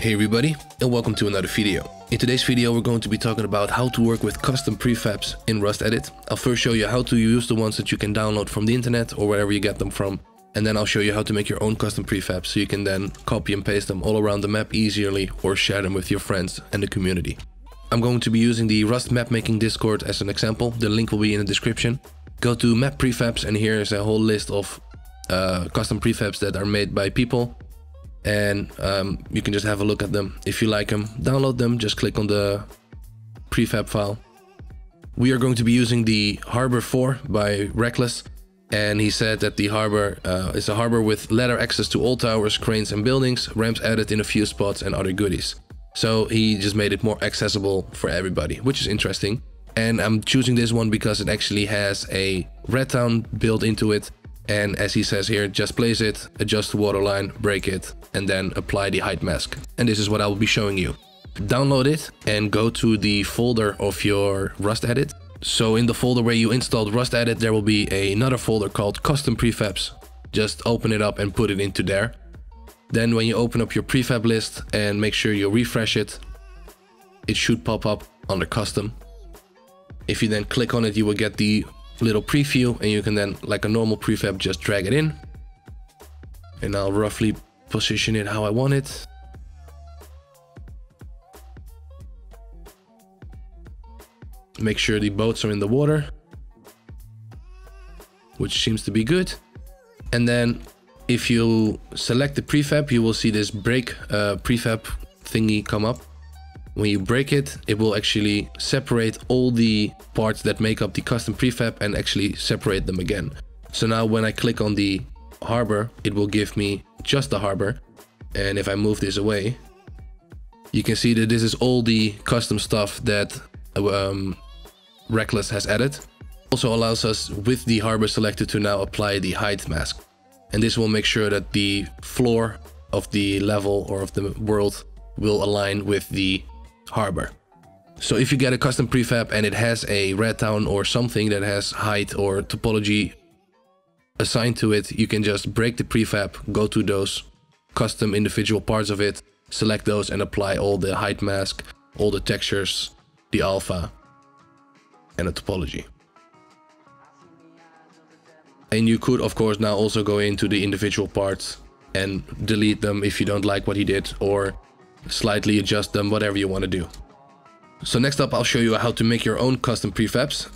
Hey everybody, and welcome to another video. In today's video we're going to be talking about how to work with custom prefabs in Rust Edit. I'll first show you how to use the ones that you can download from the internet or wherever you get them from, and then I'll show you how to make your own custom prefabs so you can then copy and paste them all around the map easily or share them with your friends and the community. I'm going to be using the Rust map making Discord as an example. The link will be in the description. Go to map prefabs and here is a whole list of custom prefabs that are made by people. And you can just have a look at them. If you like them, download them, just click on the prefab file. We are going to be using the Harbor 4 by Reckless, and he said that the harbor is a harbor with ladder access to all towers, cranes and buildings, ramps added in a few spots and other goodies. So he just made it more accessible for everybody, which is interesting. And I'm choosing this one because it actually has a red town built into it. And as he says here, just place it, adjust the water line, break it, and then apply the height mask. And this is what I will be showing you. Download it and go to the folder of your Rust Edit. So in the folder where you installed Rust Edit, there will be another folder called Custom Prefabs. Just open it up and put it into there. Then when you open up your prefab list and make sure you refresh it, it should pop up under Custom. If you then click on it, you will get the little preview, and you can then, like a normal prefab, just drag it in, and I'll roughly position it how I want it. Make sure the boats are in the water, which seems to be good. And then if you select the prefab, you will see this break prefab thingy come up. When you break it, it will actually separate all the parts that make up the custom prefab and actually separate them again. So now when I click on the harbor, it will give me just the harbor. And if I move this away, you can see that this is all the custom stuff that Reckless has added. Also allows us, with the harbor selected, to now apply the height mask. And this will make sure that the floor of the level or of the world will align with the harbor. So if you get a custom prefab and it has a red town or something that has height or topology assigned to it, you can just break the prefab, go to those custom individual parts of it, select those and apply all the height mask, all the textures, the alpha and the topology. And you could of course now also go into the individual parts and delete them if you don't like what he did, or slightly adjust them, whatever you want to do. So next up, I'll show you how to make your own custom prefabs.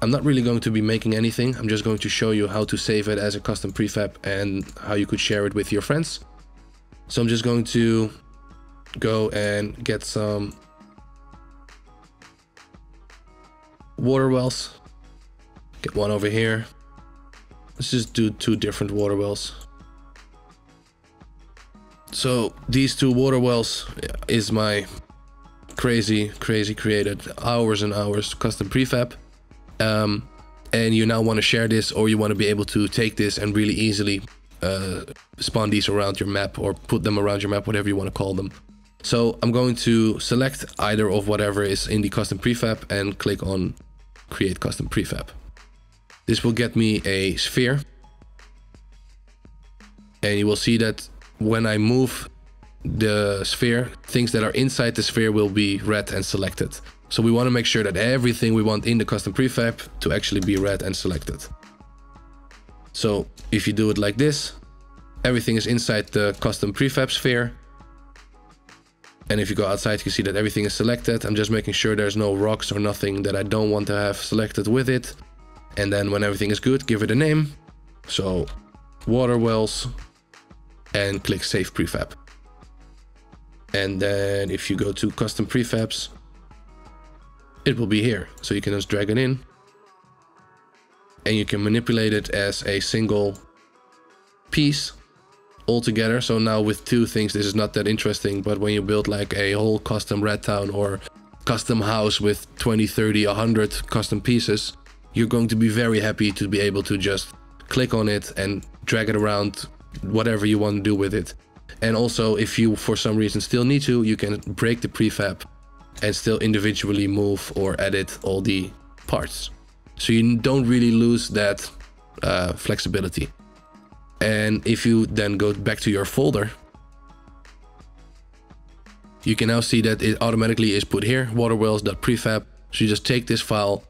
I'm not really going to be making anything. I'm just going to show you how to save it as a custom prefab and how you could share it with your friends. So I'm just going to go and get some water wells. Get one over here. Let's just do two different water wells. So these two water wells is my crazy created hours and hours custom prefab. And you now want to share this, or you want to be able to take this and really easily spawn these around your map or put them around your map, whatever you want to call them. So I'm going to select either of whatever is in the custom prefab and click on create custom prefab. This will get me a sphere. And you will see that when I move the sphere, things that are inside the sphere will be red and selected. So we want to make sure that everything we want in the custom prefab to actually be red and selected. So if you do it like this, everything is inside the custom prefab sphere. And if you go outside, you see that everything is selected. I'm just making sure there's no rocks or nothing that I don't want to have selected with it. And then when everything is good, give it a name. So water wells. And click save prefab. And then if you go to custom prefabs, it will be here. So you can just drag it in and you can manipulate it as a single piece all together. So now with two things, this is not that interesting, but when you build like a whole custom red town or custom house with 20, 30, 100 custom pieces, you're going to be very happy to be able to just click on it and drag it around, whatever you want to do with it. And also, if you for some reason still need to, you can break the prefab and still individually move or edit all the parts, so you don't really lose that flexibility. And if you then go back to your folder You can now see that it automatically is put here, waterwells.prefab. So you just take this file,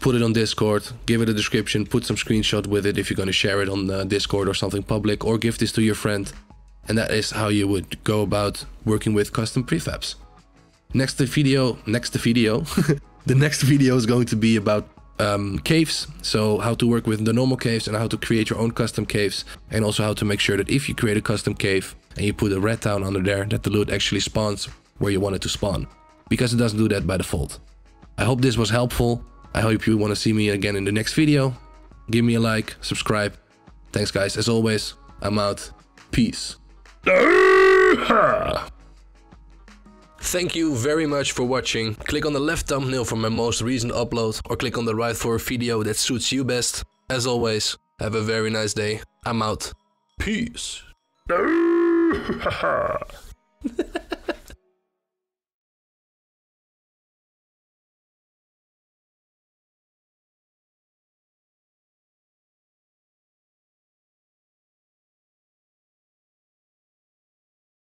put it on Discord, give it a description, put some screenshot with it if you're going to share it on Discord or something public, or give this to your friend. And that is how you would go about working with custom prefabs. The next video is going to be about caves. So how to work with the normal caves and how to create your own custom caves, and also how to make sure that if you create a custom cave and you put a red town under there, that the loot actually spawns where you want it to spawn, because it doesn't do that by default. I hope this was helpful. I hope you want to see me again in the next video. Give me a like, subscribe. Thanks guys, as always, I'm out. Peace. Thank you very much for watching. Click on the left thumbnail for my most recent upload, or click on the right for a video that suits you best. As always, have a very nice day. I'm out. Peace.